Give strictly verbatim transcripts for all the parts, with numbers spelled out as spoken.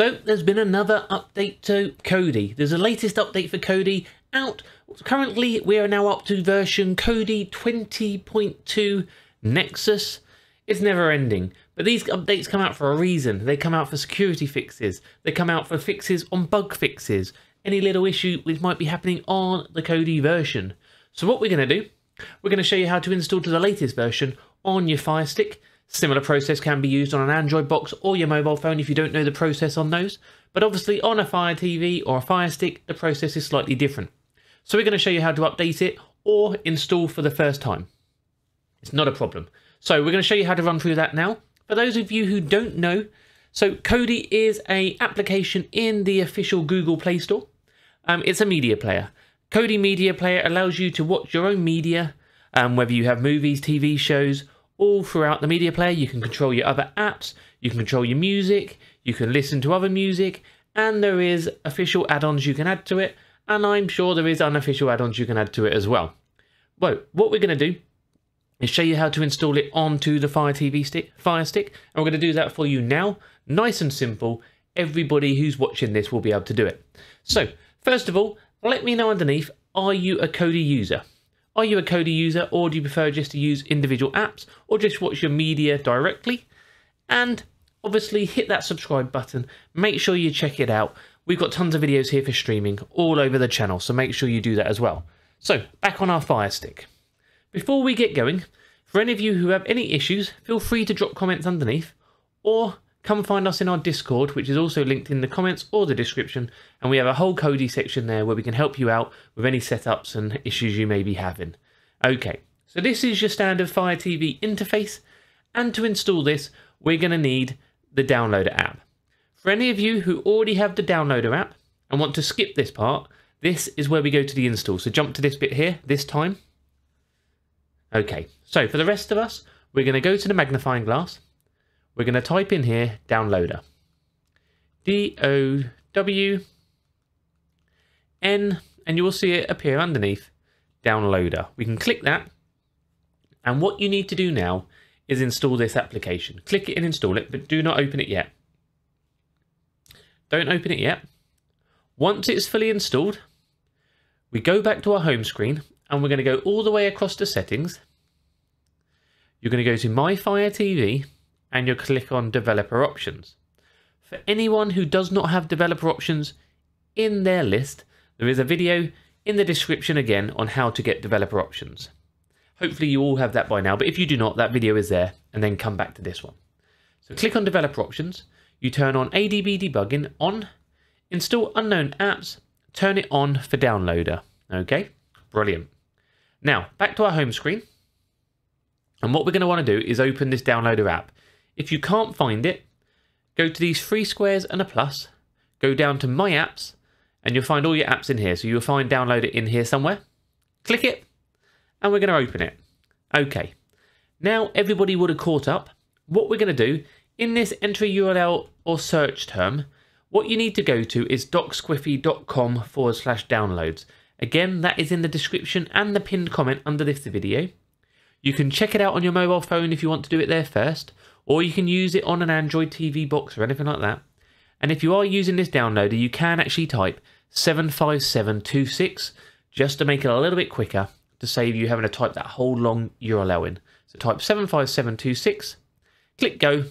So there's been another update to Kodi. There's the latest update for Kodi out. Currently, we are now up to version Kodi twenty point two Nexus. It's never ending, but these updates come out for a reason. They come out for security fixes. They come out for fixes on bug fixes. Any little issue which might be happening on the Kodi version. So what we're going to do, we're going to show you how to install to the latest version on your Fire Stick. Similar process can be used on an Android box or your mobile phone if you don't know the process on those. But obviously on a Fire T V or a Fire Stick, the process is slightly different. So we're going to show you how to update it or install for the first time. It's not a problem. So we're going to show you how to run through that now. For those of you who don't know, so Kodi is an application in the official Google Play Store. Um, it's a media player. Kodi Media Player allows you to watch your own media, um, whether you have movies, T V shows, all throughout the media player. You can control your other apps, you can control your music, you can listen to other music, and there is official add-ons you can add to it, and I'm sure there is unofficial add-ons you can add to it as well. Well, what we're going to do is show you how to install it onto the Fire T V stick, Fire Stick, and we're going to do that for you now. Nice and simple. Everybody who's watching this will be able to do it. So, first of all, let me know underneath, are you a Kodi user? Are you a Kodi user, or do you prefer just to use individual apps or just watch your media directly? And obviously hit that subscribe button. Make sure you check it out. We've got tons of videos here for streaming all over the channel, so make sure you do that as well. So back on our Fire Stick. Before we get going, for any of you who have any issues, feel free to drop comments underneath or come find us in our Discord, which is also linked in the comments or the description, and we have a whole Kodi section there where we can help you out with any setups and issues you may be having. Okay, so this is your standard Fire T V interface, and to install this, we're going to need the Downloader app. For any of you who already have the Downloader app and want to skip this part, this is where we go to the install. So jump to this bit here, this time. Okay, so for the rest of us, we're going to go to the magnifying glass. We're going to type in here, Downloader. D O W N, and you will see it appear underneath, Downloader. We can click that, and what you need to do now is install this application. Click it and install it, but do not open it yet. Don't open it yet. Once it's fully installed, we go back to our home screen, and we're going to go all the way across to settings. You're going to go to My Fire T V, and you'll click on developer options. For anyone who does not have developer options in their list, there is a video in the description again on how to get developer options. Hopefully you all have that by now, but if you do not, that video is there, and then come back to this one. So click on developer options, you turn on A D B debugging on, install unknown apps, turn it on for Downloader. Okay, brilliant. Now back to our home screen. And what we're gonna wanna do is open this Downloader app. If you can't find it, go to these three squares and a plus, go down to My Apps, and you'll find all your apps in here. So you'll find Downloader in here somewhere. Click it, and we're going to open it. Okay. Now everybody would have caught up. What we're going to do, in this enter U R L or search term, what you need to go to is docsquiffy.com forward slash downloads. Again, that is in the description and the pinned comment under this video. You can check it out on your mobile phone if you want to do it there first, or you can use it on an Android T V box or anything like that. And if you are using this Downloader, you can actually type seven five seven two six just to make it a little bit quicker, to save you having to type that whole long U R L in. So type seven five seven two six, click go,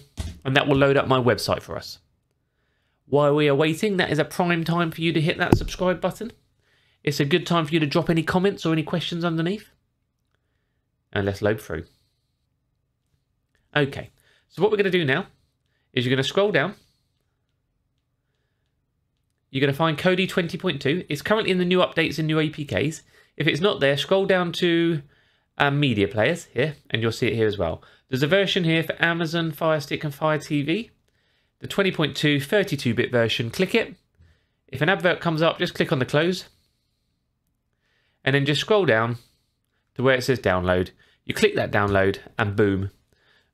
and that will load up my website for us. While we are waiting, that is a prime time for you to hit that subscribe button. It's a good time for you to drop any comments or any questions underneath. And let's load through. Okay, so what we're going to do now is you're going to scroll down. You're going to find Kodi twenty point two. It's currently in the new updates and new A P Ks. If it's not there, scroll down to um, media players here, and you'll see it here as well. There's a version here for Amazon, Fire Stick, and Fire T V. The twenty point two thirty-two bit version, click it. If an advert comes up, just click on the close. And then just scroll down to where it says download. You click that download and boom,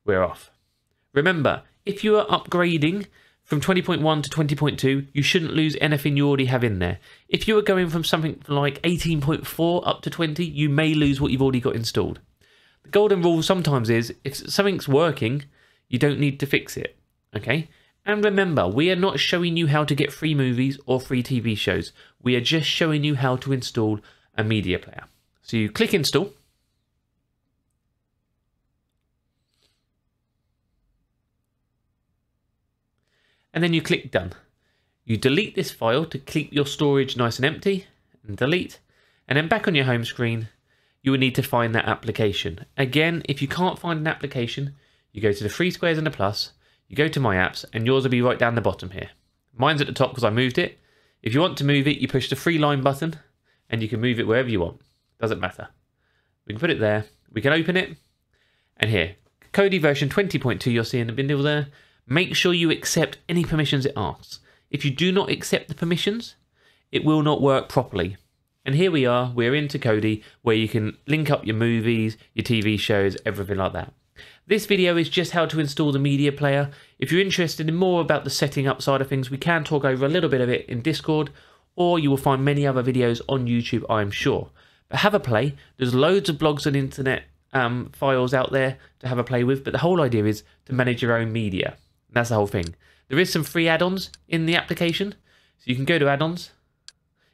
we're off. Remember, if you are upgrading from twenty point one to twenty point two, you shouldn't lose anything you already have in there. If you are going from something like eighteen point four up to twenty, you may lose what you've already got installed. The golden rule sometimes is, if something's working, you don't need to fix it, okay? And remember, we are not showing you how to get free movies or free T V shows. We are just showing you how to install a media player. So you click install. And then you click done. You delete this file to keep your storage nice and empty, and delete. And then back on your home screen, you will need to find that application. Again, if you can't find an application, you go to the three squares and the plus, you go to my apps, and yours will be right down the bottom here. Mine's at the top because I moved it. If you want to move it, you push the three line button and you can move it wherever you want. Doesn't matter. We can put it there. We can open it. And here, Kodi version twenty point two, you'll see in the bindle there. Make sure you accept any permissions it asks. If you do not accept the permissions, it will not work properly. And here we are, we're into Kodi, where you can link up your movies, your T V shows, everything like that. This video is just how to install the media player. If you're interested in more about the setting up side of things, we can talk over a little bit of it in Discord, or you will find many other videos on YouTube, I'm sure. But have a play. There's loads of blogs and internet um, files out there to have a play with, but the whole idea is to manage your own media. That's the whole thing. There is some free add-ons in the application. So you can go to add-ons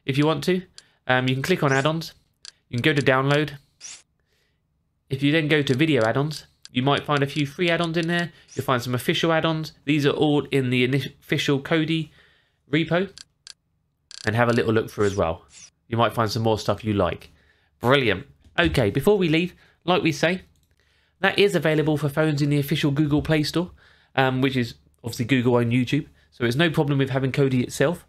if you want to. Um, you can click on add-ons. You can go to download. If you then go to video add-ons, you might find a few free add-ons in there. You'll find some official add-ons. These are all in the official Kodi repo. And have a little look through as well. You might find some more stuff you like. Brilliant. Okay, before we leave, like we say, that is available for phones in the official Google Play Store. Um, which is obviously Google and YouTube, so it's no problem with having Kodi itself.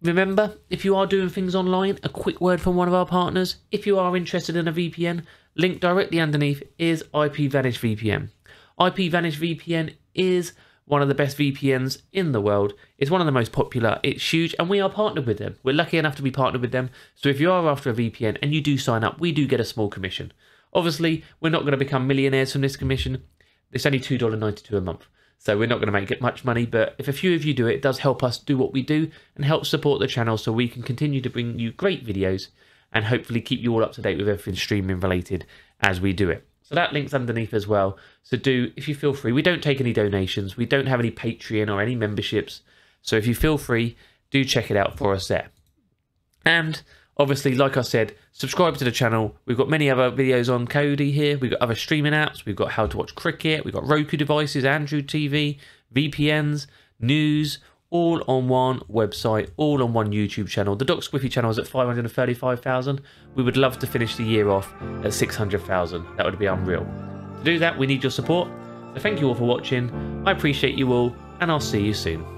Remember, if you are doing things online, a quick word from one of our partners. If you are interested in a V P N, link directly underneath is IPVanish V P N. IPVanish V P N is one of the best V P Ns in the world. It's one of the most popular. It's huge, and we are partnered with them. We're lucky enough to be partnered with them. So if you are after a V P N and you do sign up, we do get a small commission. Obviously, we're not going to become millionaires from this commission. It's only two dollars and ninety-two cents a month, so we're not going to make it much money, but if a few of you do it, it does help us do what we do and help support the channel so we can continue to bring you great videos and hopefully keep you all up to date with everything streaming related as we do it. So that link's underneath as well, so do, if you feel free, we don't take any donations, we don't have any Patreon or any memberships, so if you feel free, do check it out for us there. And obviously, like I said, subscribe to the channel. We've got many other videos on Kodi here. We've got other streaming apps. We've got how to watch cricket. We've got Roku devices, Android T V, V P Ns, news, all on one website, all on one YouTube channel. The Doc Squiffy channel is at five hundred thirty-five thousand. We would love to finish the year off at six hundred thousand. That would be unreal. To do that, we need your support. So thank you all for watching. I appreciate you all, and I'll see you soon.